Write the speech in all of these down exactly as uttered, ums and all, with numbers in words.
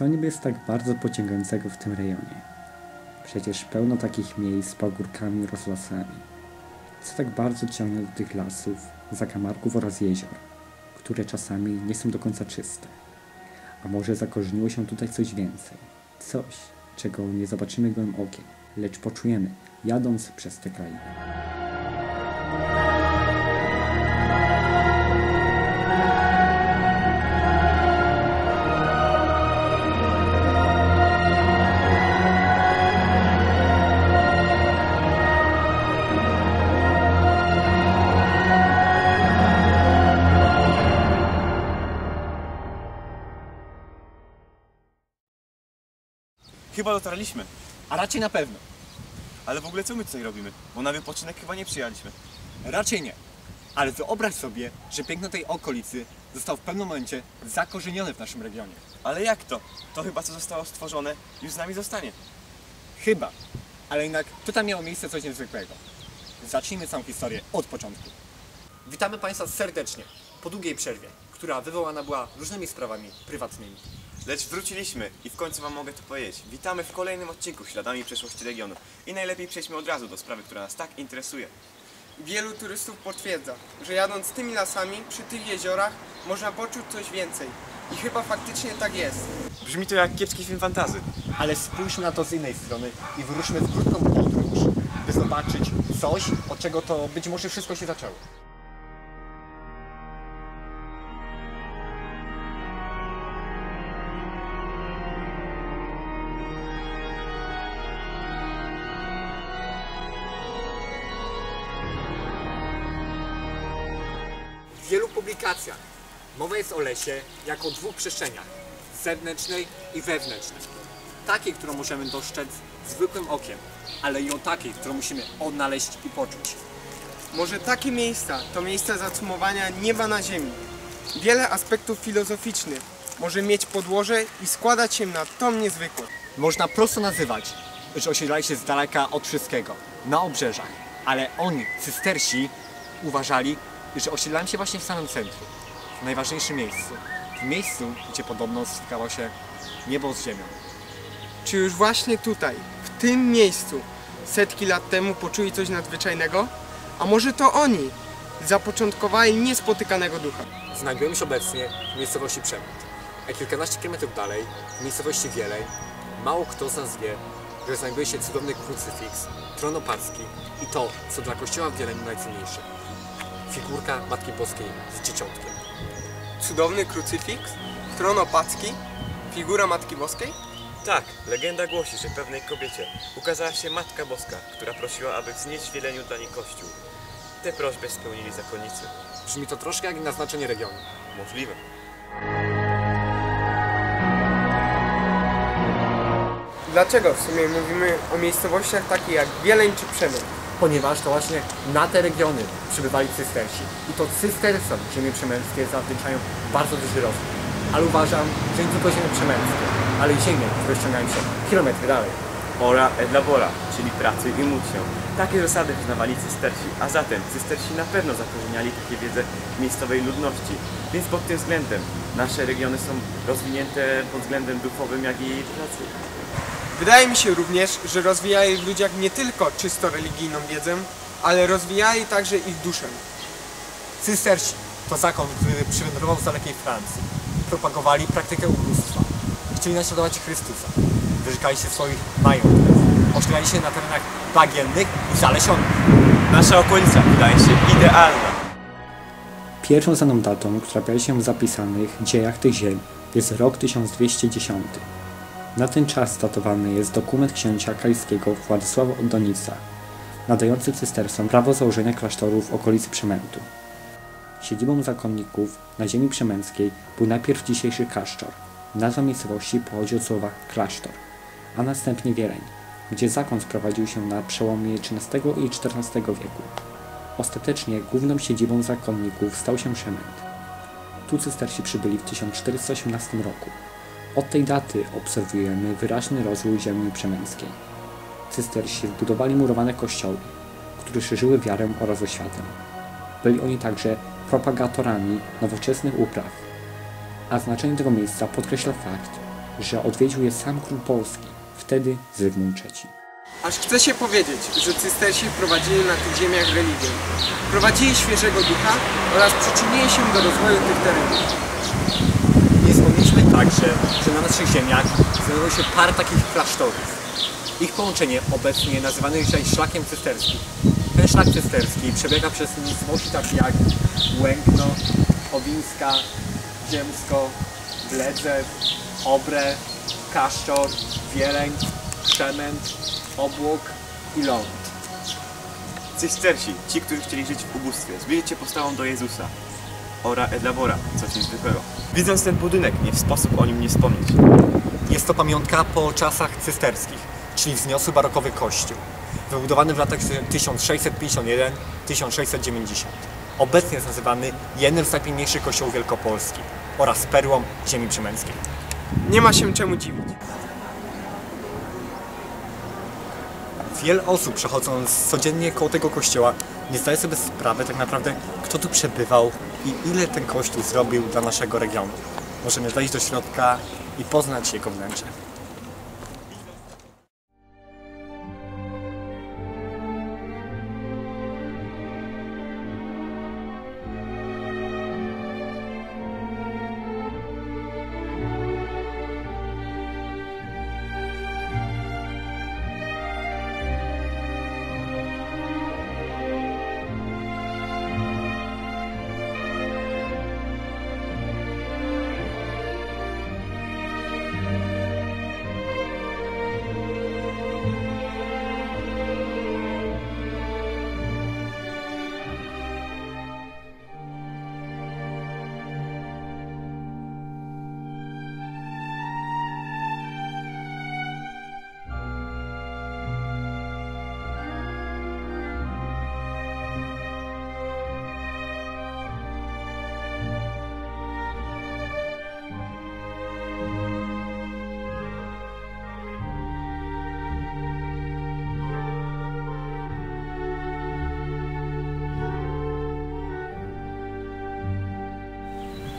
co niby jest tak bardzo pociągającego w tym rejonie? Przecież pełno takich miejsc z pagórkami oraz lasami. Co tak bardzo ciągnie do tych lasów, zakamarków oraz jezior, które czasami nie są do końca czyste? A może zakorzeniło się tutaj coś więcej? Coś, czego nie zobaczymy gołym okiem, lecz poczujemy, jadąc przez te krainy. Chyba dotarliśmy, a raczej na pewno. Ale w ogóle co my tutaj robimy? Bo na wypoczynek chyba nie przyjechaliśmy. Raczej nie. Ale wyobraź sobie, że piękno tej okolicy zostało w pewnym momencie zakorzenione w naszym regionie. Ale jak to? To chyba co zostało stworzone już z nami zostanie. Chyba. Ale jednak tutaj miało miejsce coś niezwykłego. Zacznijmy całą historię od początku. Witamy Państwa serdecznie po długiej przerwie, która wywołana była różnymi sprawami prywatnymi. Lecz wróciliśmy i w końcu Wam mogę to powiedzieć. Witamy w kolejnym odcinku Śladami Przeszłości Regionu. I najlepiej przejdźmy od razu do sprawy, która nas tak interesuje. Wielu turystów potwierdza, że jadąc tymi lasami, przy tych jeziorach, można poczuć coś więcej. I chyba faktycznie tak jest. Brzmi to jak kiepski film fantazy. Ale spójrzmy na to z innej strony i wyruszmy w krótką podróż, by zobaczyć coś, od czego to być może wszystko się zaczęło. W wielu publikacjach mowa jest o lesie jako o dwóch przestrzeniach, zewnętrznej i wewnętrznej. Takiej, którą możemy dostrzec zwykłym okiem, ale i o takiej, którą musimy odnaleźć i poczuć. Może takie miejsca to miejsca zacumowania nieba na ziemi. Wiele aspektów filozoficznych może mieć podłoże i składać się na tom niezwykły. Można prosto nazywać, że osiedlali się z daleka od wszystkiego, na obrzeżach, ale oni, Cystersi, uważali, że osiedlałem się właśnie w samym centrum, w najważniejszym miejscu, w miejscu, gdzie podobno stykało się niebo z ziemią. Czy już właśnie tutaj, w tym miejscu, setki lat temu poczuli coś nadzwyczajnego? A może to oni zapoczątkowali niespotykanego ducha? Znajdujemy się obecnie w miejscowości Przemęt, a kilkanaście kilometrów dalej, w miejscowości Wieleń, mało kto z nas wie, że znajduje się cudowny krucyfiks, tron oparski i to, co dla kościoła w Wieleniu najcenniejsze. Figurka Matki Boskiej z Dzieciątkiem. Cudowny krucyfiks? Tron opacki? Figura Matki Boskiej? Tak, legenda głosi, że pewnej kobiecie ukazała się Matka Boska, która prosiła, aby wznieść w Wieleniu dla niej kościół. Tę prośbę spełnili zakonnicy. Brzmi to troszkę jak naznaczenie regionu. Możliwe. Dlaczego w sumie mówimy o miejscowościach takich jak Wieleń czy Przemęt? Ponieważ to właśnie na te regiony przybywali Cystersi. I to Cystersom ziemie przemęskie zawdzięczają bardzo duży rozwój. Ale uważam, że nie tylko ziemie przemęskie, ale i ziemie, które ściągają się kilometry dalej. Ora et labora, czyli pracy i módl się. Takie zasady wyznawali Cystersi, a zatem Cystersi na pewno zakorzeniali takie wiedzę miejscowej ludności. Więc pod tym względem nasze regiony są rozwinięte pod względem duchowym, jak i pracy. Wydaje mi się również, że rozwijali w ludziach nie tylko czysto religijną wiedzę, ale rozwijali także ich duszę. Cystersi to zakon, który przywędrował z dalekiej Francji. Propagowali praktykę ubóstwa. Chcieli naśladować Chrystusa. Wyrzekali się swoich majątków. Osiedlali się na terenach bagiennych i zalesionych. Nasza okolica wydaje się idealna. Pierwszą znaną datą, która pojawia się w zapisanych dziejach tych ziem, jest rok tysiąc dwieście dziesiąty. Na ten czas datowany jest dokument księcia kaliskiego Władysława Odonica, nadający Cystersom prawo założenia klasztoru w okolicy Przemętu. Siedzibą zakonników na ziemi przemęckiej był najpierw dzisiejszy Kaszczor. Nazwa miejscowości pochodzi od słowa klasztor, a następnie Wieleń, gdzie zakon sprowadził się na przełomie trzynastego i czternastego wieku. Ostatecznie główną siedzibą zakonników stał się Przemęt. Tu Cystersi przybyli w tysiąc czterysta osiemnastym roku. Od tej daty obserwujemy wyraźny rozwój ziemi przemęskiej. Cystersi budowali murowane kościoły, które szerzyły wiarę oraz oświatę. Byli oni także propagatorami nowoczesnych upraw, a znaczenie tego miejsca podkreśla fakt, że odwiedził je sam król Polski, wtedy Zygmunt trzeci. Aż chce się powiedzieć, że Cystersi prowadzili na tych ziemiach religię. Prowadzili świeżego ducha oraz przyczynili się do rozwoju tych terenów. Nie wspomnieliśmy także, że na naszych ziemiach znajdowało się parę takich klasztorów. Ich połączenie obecnie nazywane jest dzisiaj szlakiem cysterskim. Ten szlak cysterski przebiega przez miejscowości takie jak Łękno, Owińska, Ziemsko, Bledzew, Obre, Kaszczor, Wieleń, Przemęt, Obłok i Ląd. Cystersi, ci, którzy chcieli żyć w ubóstwie, zbliżyć się postawą do Jezusa. Ora et labora, coś niezwykłego. Widząc ten budynek, nie sposób o nim nie wspomnieć. Jest to pamiątka po czasach cysterskich, czyli wzniosły barokowy kościół, wybudowany w latach tysiąc sześćset pięćdziesiąt jeden do tysiąc sześćset dziewięćdziesiąt. Obecnie jest nazywany jednym z najpiękniejszych kościołów Wielkopolski oraz perłą ziemi przemęckiej. Nie ma się czemu dziwić. Wiele osób, przechodząc codziennie koło tego kościoła, nie zdaje sobie sprawy tak naprawdę, kto tu przebywał i ile ten kościół zrobił dla naszego regionu. Możemy wejść do środka i poznać jego wnętrze.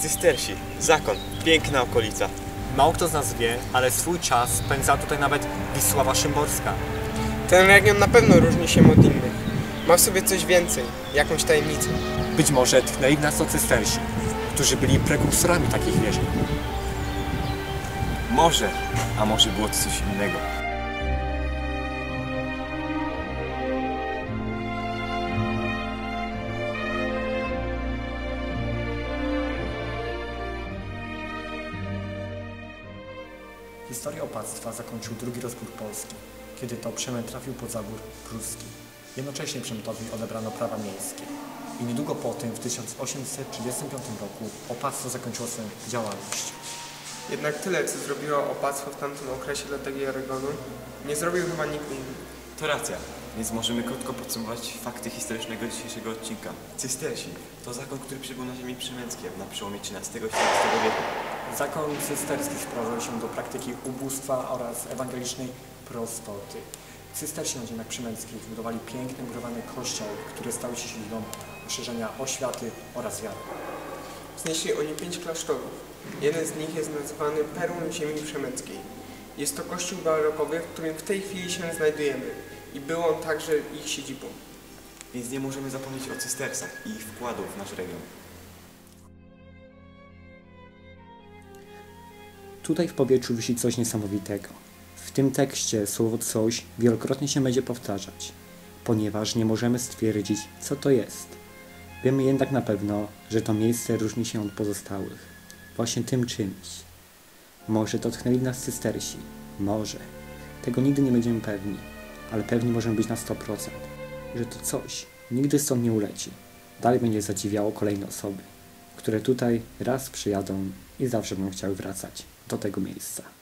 Cystersi, zakon, piękna okolica. Mało kto z nas wie, ale swój czas spędzała tutaj nawet Wisława Szymborska. Ten region na pewno różni się od innych. Ma w sobie coś więcej, jakąś tajemnicę. Być może tknęli w nas to cystersi, którzy byli prekursorami takich wierzeń. Może, a może było to coś innego. Historię opactwa zakończył drugi rozbór Polski, kiedy to Przemęt trafił pod zabór pruski. Jednocześnie Przemętowi odebrano prawa miejskie. I niedługo po tym, w tysiąc osiemset trzydziestym piątym roku, opactwo zakończyło swoją działalność. Jednak tyle, co zrobiło opactwo w tamtym okresie dla tego regionu, nie zrobił chyba nikt inny. To racja, więc możemy krótko podsumować fakty historycznego dzisiejszego odcinka. Cystersi to zakon, który przybył na ziemi przemęckie na przełomie trzynastego i czternastego wieku. Zakon cysterski sprowadzał się do praktyki ubóstwa oraz ewangelicznej prostoty. Cystersi na ziemiach przemęckich budowali piękne, murowane kościoły, które stały się źródłem szerzenia oświaty oraz wiary. Znieśli oni pięć klasztorów. Jeden z nich jest nazywany perłą ziemi przemęckiej. Jest to kościół barokowy, w którym w tej chwili się znajdujemy i był on także ich siedzibą. Więc nie możemy zapomnieć o cystersach i ich wkładu w nasz region. Tutaj w powietrzu wisi coś niesamowitego. W tym tekście słowo coś wielokrotnie się będzie powtarzać, ponieważ nie możemy stwierdzić, co to jest. Wiemy jednak na pewno, że to miejsce różni się od pozostałych. Właśnie tym czymś. Może to tknęli w nas cystersi. Może. Tego nigdy nie będziemy pewni, ale pewni możemy być na sto procent, że to coś nigdy stąd nie uleci. Dalej będzie zadziwiało kolejne osoby, które tutaj raz przyjadą i zawsze będą chciały wracać do tego miejsca.